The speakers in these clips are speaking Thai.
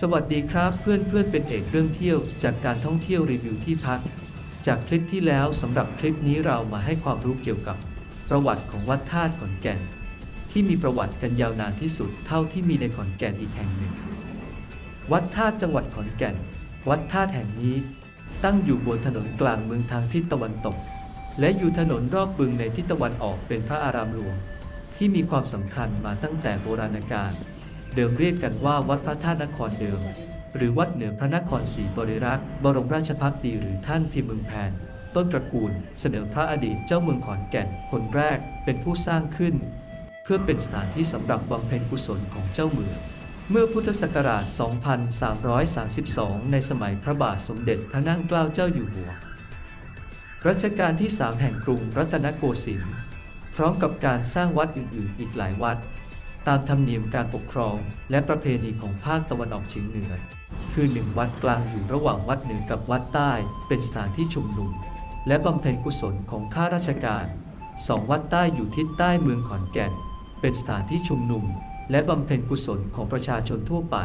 สวัสดีครับเพื่อนๆ เป็นเอกเรื่องเที่ยวจากการท่องเที่ยวรีวิวที่พักจากคลิปที่แล้วสำหรับคลิปนี้เรามาให้ความรู้เกี่ยวกับประวัติของวัดธาตุขอนแก่นที่มีประวัติกันยาวนานที่สุดเท่าที่มีในขอนแก่นอีกแห่งหนึ่งวัดธาตุจังหวัดขอนแก่นวัดธาตุแห่งนี้ตั้งอยู่บนถนนกลางเมืองทางทิศตะวันตกและอยู่ถนนรอบบึงในทิศตะวันออกเป็นพระอารามหลวงที่มีความสำคัญมาตั้งแต่โบราณกาลเดิมเรียกกันว่าวัดพระธาตุนครเดิมหรือวัดเหนือพระนครศรีบริรักษ์บรมราชภักดีหรือท่านพิมพ์เมืองแผนต้นตระกูลเสนอพระอดีตเจ้าเมืองขอนแก่นคนแรกเป็นผู้สร้างขึ้นเพื่อเป็นสถานที่สำหรับบำเพ็ญกุศลของเจ้าเมืองเมื่อพุทธศักราช 2332 ในสมัยพระบาทสมเด็จพระนั่งเกล้าเจ้าอยู่หัวรัชกาลที่ 3 แห่งกรุงรัตนโกสินทร์พร้อมกับการสร้างวัดอื่นๆอีกหลายวัดตามธรรมเนียมการปกครองและประเพณีของภาคตะวันออกเฉียงเหนือคือหนึ่งวัดกลางอยู่ระหว่างวัดเหนือกับวัดใต้เป็นสถานที่ชุมนุมและบำเพ็ญกุศลของข้าราชการสองวัดใต้อยู่ทิศใต้เมืองขอนแก่นเป็นสถานที่ชุมนุมและบำเพ็ญกุศลของประชาชนทั่วไป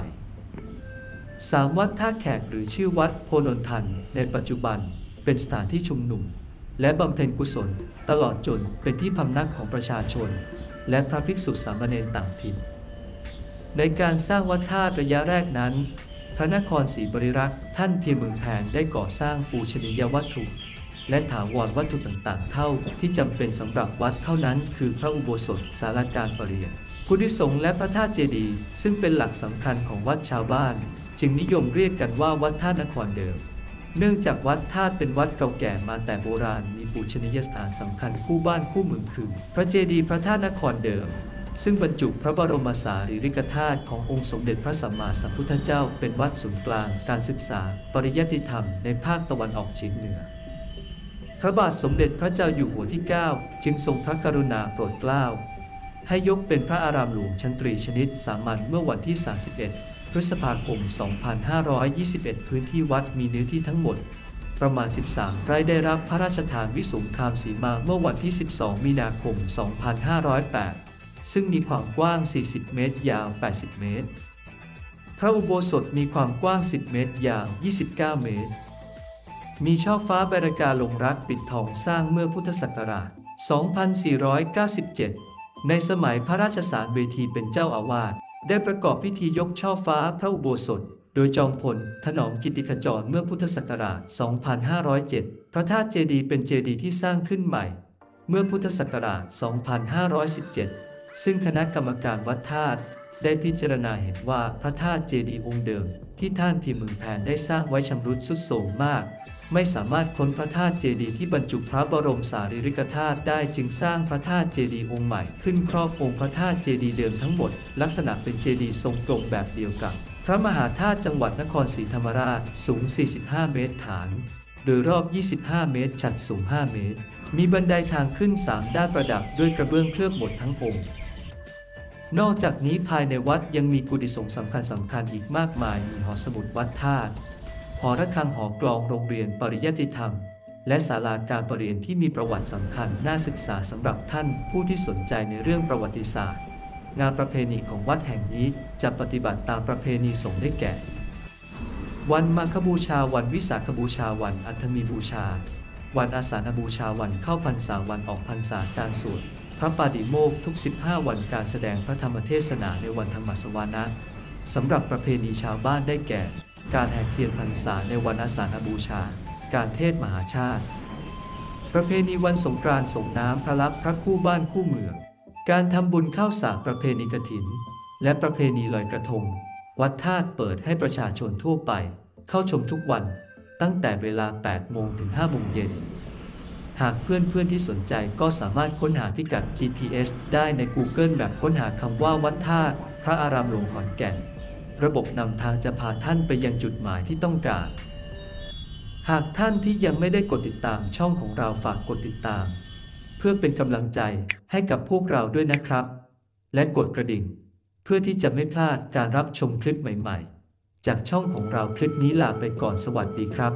3วัดท่าแขกหรือชื่อวัดโพนนทันในปัจจุบันเป็นสถานที่ชุมนุมและบำเพ็ญกุศลตลอดจนเป็นที่พำนักของประชาชนและพระภิกษุสามเณรต่างถิ่นในการสร้างวัดธาตุระยะแรกนั้นพระนครศรีบริรักษ์ท่านพิมพ์เมืองแผนได้ก่อสร้างปูชนียวัตถุและถาวรวัตถุต่างๆเท่าที่จำเป็นสำหรับวัดเท่านั้นคือพระอุโบสถศาลาการประเรียนพุทธิสงฆ์และพระธาตุเจดีย์ซึ่งเป็นหลักสำคัญของวัดชาวบ้านจึงนิยมเรียกกันว่าวัดธาตุนครเดิมเนื่องจากวัดธาตุเป็นวัดเก่าแก่มาแต่โบราณมีปูชนียสถานสำคัญคู่บ้านคู่เมืองคือพระเจดีย์พระธาตุนครเดิมซึ่งบรรจุพระบรมสารีริกธาตุขององค์สมเด็จพระสัมมาสัมพุทธเจ้าเป็นวัดศูนย์กลางการศึกษาปริยัติธรรมในภาคตะวันออกเฉียงเหนือพระบาทสมเด็จพระเจ้าอยู่หัวที่ 9 จึงทรงพระกรุณาโปรดเกล้าให้ยกเป็นพระอารามหลวงชั้นตรีชนิดสามัญเมื่อวันที่ 31 พฤษภาคม 2521 พื้นที่วัดมีเนื้อที่ทั้งหมดประมาณ 13 ไร่ได้รับพระราชทานวิสุงคามสีมาเมื่อวันที่ 12 มีนาคม 2508 ซึ่งมีความกว้าง 40 เมตร ยาว 80 เมตร พระอุโบสถมีความกว้าง 10 เมตร ยาว 29 เมตรมีช่อฟ้าบรากาลงรักปิดทองสร้างเมื่อพุทธศักราช 2497 ในสมัยพระราชสารเวทีเป็นเจ้าอาวาสได้ประกอบพิธียกช่อฟ้าพระอุโบสถโดยจอมพลถนอมกิติขจรเมื่อพุทธศักราช 2507 พระธาตุเจดีย์เป็นเจดีย์ที่สร้างขึ้นใหม่เมื่อพุทธศักราช 2517 ซึ่งคณะกรรมการวัดธาตุได้พิจารณาเห็นว่าพระธาตุเจดีย์องค์เดิมที่ท่านพิมพ์เมืองแผนได้สร้างไว้ชำรุดทรุดโทรมมากไม่สามารถค้นพระธาตุเจดีย์ที่บรรจุพระบรมสารีริกธาตุได้จึงสร้างพระธาตุเจดีย์องค์ใหม่ขึ้นครอบองค์พระธาตุเจดีย์เดิมทั้งหมดลักษณะเป็นเจดีย์ทรงกลมแบบเดียวกับพระมหาธาตุจังหวัดนครศรีธรรมราชสูง45เมตรฐานโดยรอบ25เมตรฉัตรสูง5เมตรมีบันไดทางขึ้น3ด้านประดับด้วยกระเบื้องเคลือบหมดทั้งองค์นอกจากนี้ภายในวัดยังมีกุฏิสงฆ์สำคัญอีกมากมายมีหอสมุดวัดธาตุหอระฆังหอกลองโรงเรียนปริยัติธรรมและศาลาการประเรียนที่มีประวัติสำคัญน่าศึกษาสำหรับท่านผู้ที่สนใจในเรื่องประวัติศาสตร์งานประเพณีของวัดแห่งนี้จะปฏิบัติตามประเพณีสงฆ์ได้แก่วันมาฆบูชาวันวิสาขบูชาวันอัฐมีบูชาวันอาสาฬบูชาวันเข้าพรรษาวันออกพรรษาการสวดพระปาฏิโมกข์ทุก15วันการแสดงพระธรรมเทศนาในวันธรรมสวานะสำหรับประเพณีชาวบ้านได้แก่การแห่เทียนพรรษาในวันอาสาฬบูชาการเทศมหาชาติประเพณีวันสงกรานต์ส่งน้ำพระลับพระคู่บ้านคู่เมืองการทำบุญเข้าสากประเพณีกฐินและประเพณีลอยกระทงวัดธาตุเปิดให้ประชาชนทั่วไปเข้าชมทุกวันตั้งแต่เวลา 8 โมงถึง 5 โมงเย็นหากเพื่อนๆที่สนใจก็สามารถค้นหาพิกัด GPS ได้ใน Google Map ค้นหาคำว่าวัดธาตุพระอารามหลวงขอนแก่นระบบนำทางจะพาท่านไปยังจุดหมายที่ต้องการหากท่านที่ยังไม่ได้กดติดตามช่องของเราฝากกดติดตามเพื่อเป็นกำลังใจให้กับพวกเราด้วยนะครับและกดกระดิ่งเพื่อที่จะไม่พลาดการรับชมคลิปใหม่ๆจากช่องของเราคลิปนี้ลาไปก่อนสวัสดีครับ